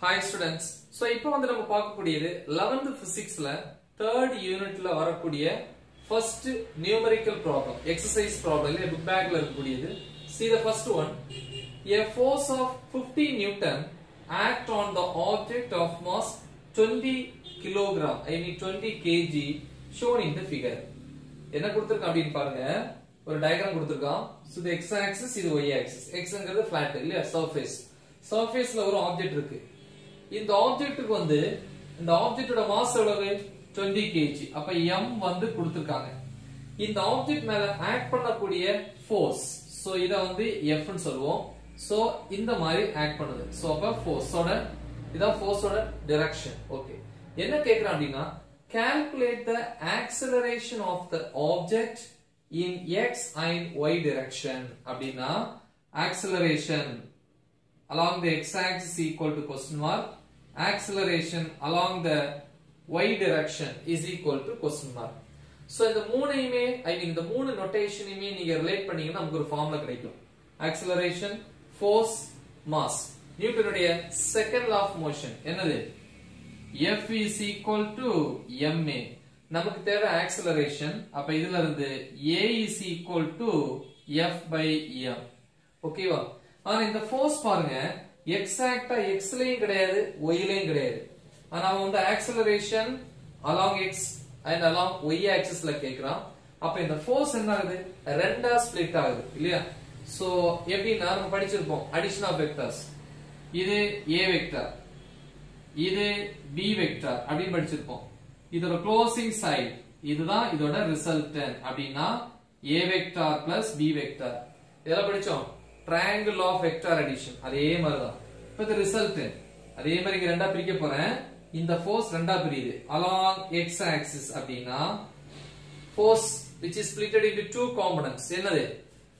Hi students, so now we will talk about 11th physics, 3rd unit first numerical problem, exercise problem, book bag. See the first one, a force of 50 Newton act on the object of mass 20 kilogram, I mean 20 kg shown in the figure. What is it? A diagram. So the x axis is y axis. X is the flat surface. Surface is an object. This object is the object mass 20 kg. So m is the object act force. So this is F. So this is act. So force. So this is force direction. Okay. Calculate the acceleration of the object in x and y direction. Abdina acceleration along the x axis equal to question mark, acceleration along the y direction is equal to question mark. So in the moon I mean the moon notation you relate panninga formula kadaikkum. Acceleration, force, mass. Newton's second law of motion enadhu F is equal to ma. Namakku thera acceleration. Appa idhula irundhu A is equal to F by m. Okay va. Ana indha force parunga exact ah x layum kedaiyadhu y layum kedaiyadhu. Ana avanga the acceleration along x and along y axis la kekran. Appa indha force enna irundhu renda split agudhu illaya. So eppina nam padichirpom addition of vectors. Idhu A vector. Idhu B vector appdi padichirpom. This is the closing side. This is the resultant. Abdina A vector plus B vector. This is triangle of vector addition. That is the resultant. That is the force. Along x axis, abdina force which is split into two components.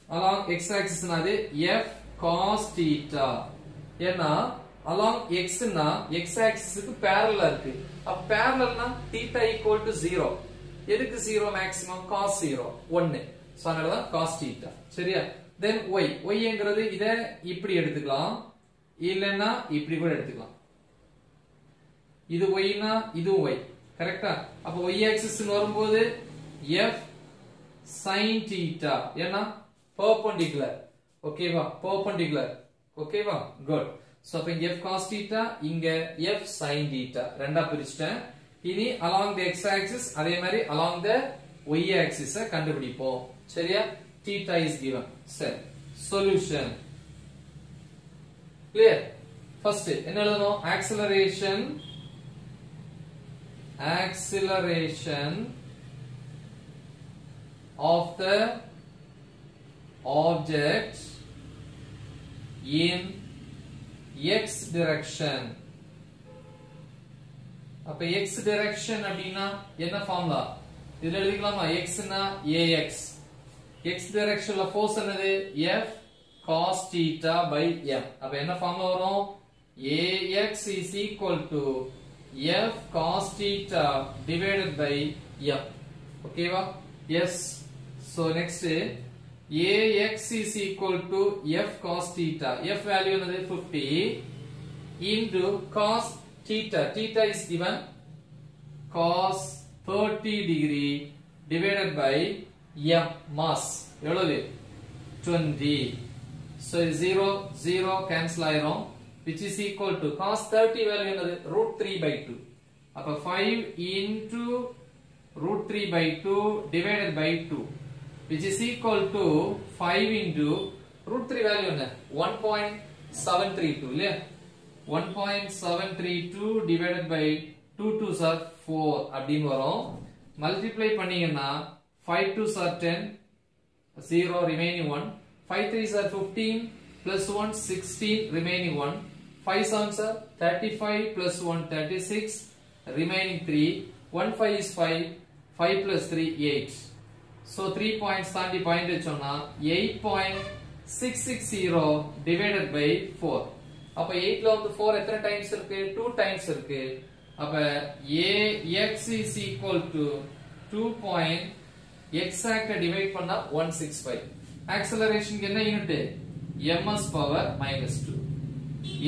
Along x axis, F cos theta. Along x na x axis is parallel. Now parallel na theta equal to 0. This is 0 maximum cos 0. 1. So another cos theta. Seriya? Then y. Y engiradhu idha ipdi eduthukalam. Illana ipdi kuda eduthukalam. Idu y na idu y. Correct ah? Appo y axis nu varumbodhu f sin theta. Enna perpendicular. Okay va? Perpendicular. Okay va? Good. So f cos theta, f sin theta. Renda pirichiten. Ini along the x axis, adhe mari along the y axis kandupidippom. Seriya? Theta is given. Sir. Solution. Clear? First, enna eludhanum? Acceleration. Acceleration of the object in x direction. Appa x direction abdina enna formula? Idhula eduthukalama x na ax. X direction la force enadhu f cos theta by m. Appa enna formula varum? Ax is equal to f cos theta divided by m. Okay va? Yes. So next Ax is equal to f cos theta. F value is 50 into cos theta. Theta is given cos 30 degree divided by m mass. 20. So 0, 0 cancel iron, which is equal to cos 30 value is root 3 by 2. Appa 5 into root 3 by 2 divided by 2. Which is equal to 5 into root 3 value 1.732. 1.732 divided by 2 2s are 4. Multiply pannina 5 2s are 10, 0 remaining 1. 5 3s are 15 plus 1 16 remaining 1. 5 7s are 35 plus 1 36 remaining 3. 1 5 is 5. 5 plus 3 8. So 3 points thandi point vechona 8.660 divided by 4. Appa 8 la undu 4 ethana times irukku? 2 times irukku. Appa ax is equal to 2. Exact divide panna 165. Acceleration ku enna unit? ms power minus 2.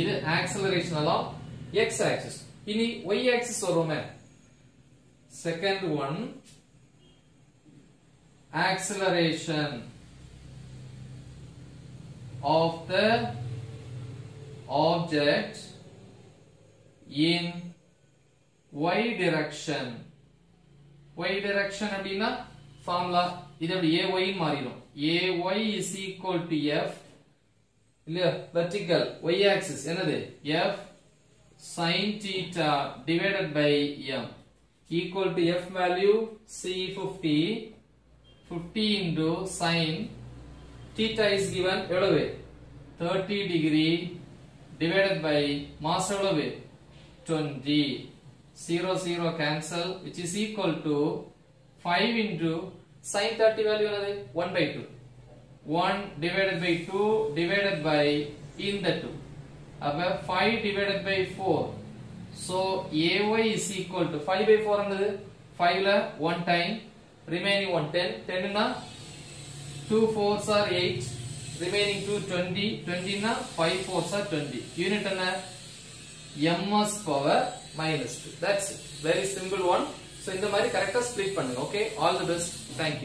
Idu acceleration along x axis. In y axis orome. Second one, acceleration of the object in y direction. Y direction abdina formula ay maridum. Ay is equal to f vertical y axis another f sin theta divided by m equal to f value c50 50 into sin theta is given 30 degree divided by mass 20 0 0 cancel which is equal to 5 into sin 30 value 1 by 2 1 divided by 2 divided by in the 2 above 5 divided by 4 so ay is equal to 5 by 4 and 5 la 1 time remaining 1 10 10 na 2 4s are 8 remaining 2 20 20 na 5 4s are 20 unit na ms power minus 2 that's it very simple one so indha mari correct ah split pannunga okay all the best thank you